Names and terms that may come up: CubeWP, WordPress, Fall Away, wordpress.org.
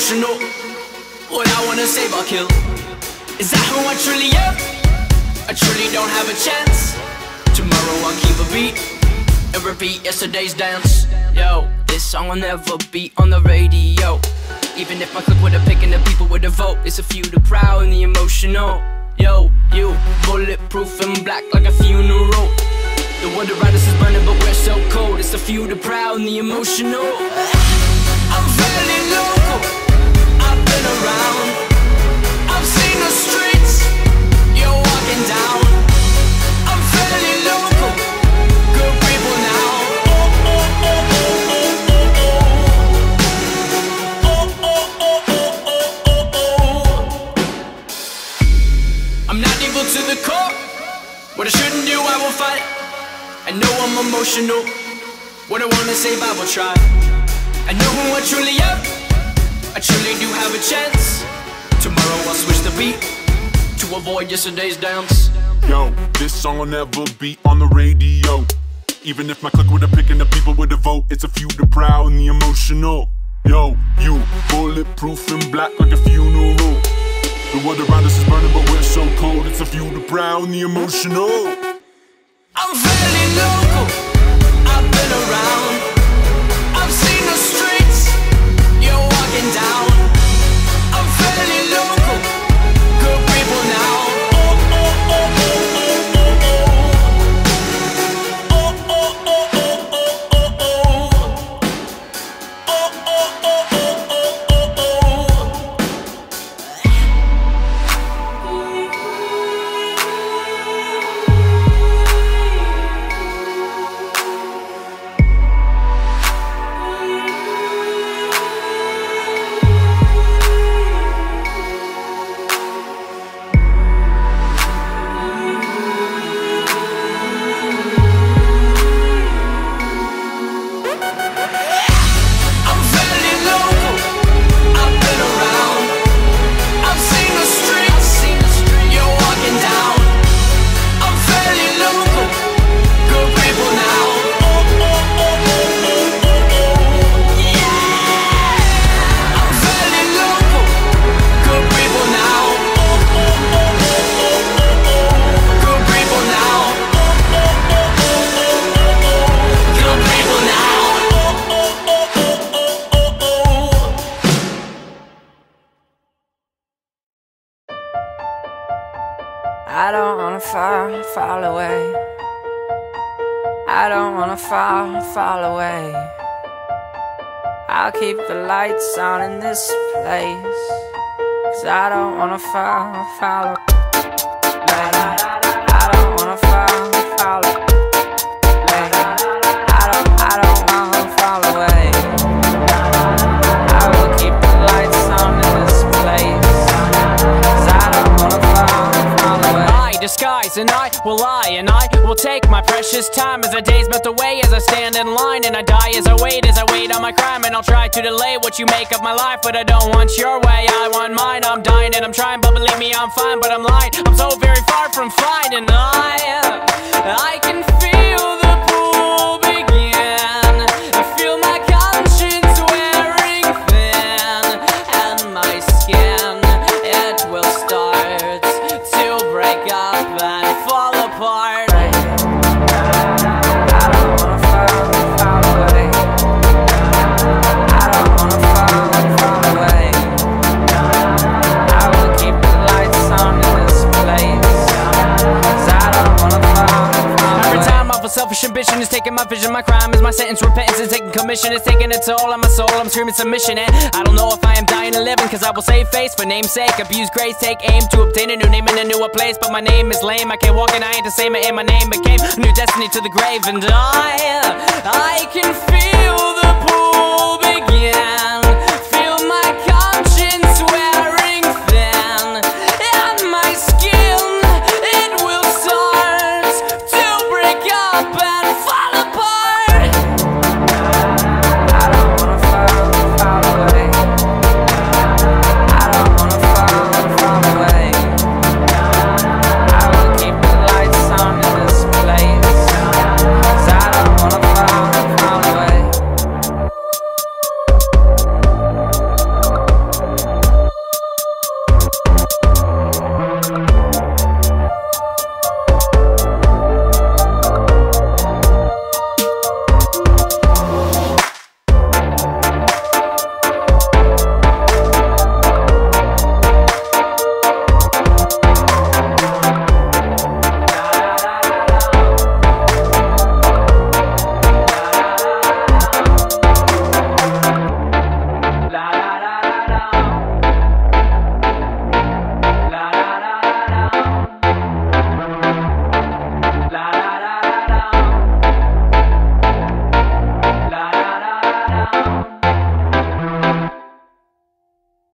emotional. All I wanna say about Kill is that who I truly am. I truly don't have a chance. Tomorrow I'll keep a beat and repeat yesterday's dance. Yo, this song will never be on the radio. Even if my clique would've picked and the people would've vote, it's a few the proud and the emotional. Yo, you, bulletproof and black like a funeral. The world around us is burning but we're so cold. It's a few the proud and the emotional. I'm fairly local, I've been around, I've seen the streets you're walking down. I'm fairly local, good people now. Oh, oh, oh, oh, oh, oh, oh, oh, oh, oh, oh, oh, oh. I'm not evil to the core. What I shouldn't do, I will fight. I know I'm emotional. What I wanna save, I will try. I know who I truly am. I truly do have a chance. Tomorrow I'll switch the beat to avoid yesterday's dance. Yo, this song will never be on the radio. Even if my clique would've picked and the people would've vote, it's a few the proud and the emotional. Yo, you, bulletproof and black like a funeral. The world around us is burning but we're so cold. It's a few the proud and the emotional. I'm fairly local, I've been around, I've seen the streets you're walking down. I'm fairly local, good people now. Oh, oh, oh, oh, oh, oh, oh, oh, oh, oh, oh, oh, oh, oh, oh, oh, oh, oh, oh, oh. I don't wanna fall away. I don't wanna fall away. I'll keep the lights on in this place, 'cause I don't wanna fall away. I don't wanna fall away. I don't wanna fall away. I will keep the lights on in this place, 'cause I don't wanna fall away. I disguise and I will lie, and I will take my precious time as the days melt away, as I stand in line, and I die as I wait on my crime. And I'll try to delay what you make of my life, but I don't want your way, I want mine. I'm dying and I'm trying, but believe me, I'm fine, but I'm lying. I'm so very far from fine, and I can feel the pool begin. I feel my conscience wearing thin, and my skin, it will start to break up and fall apart. Selfish ambition is taking my vision, my crime is my sentence. Repentance is taking commission, it's taking a toll on my soul. I'm screaming submission, and I don't know if I am dying or living, 'cause I will save face for namesake, abuse grace, take aim to obtain a new name in a newer place. But my name is lame, I can't walk and I ain't the same, and my name became a new destiny to the grave. And I can feel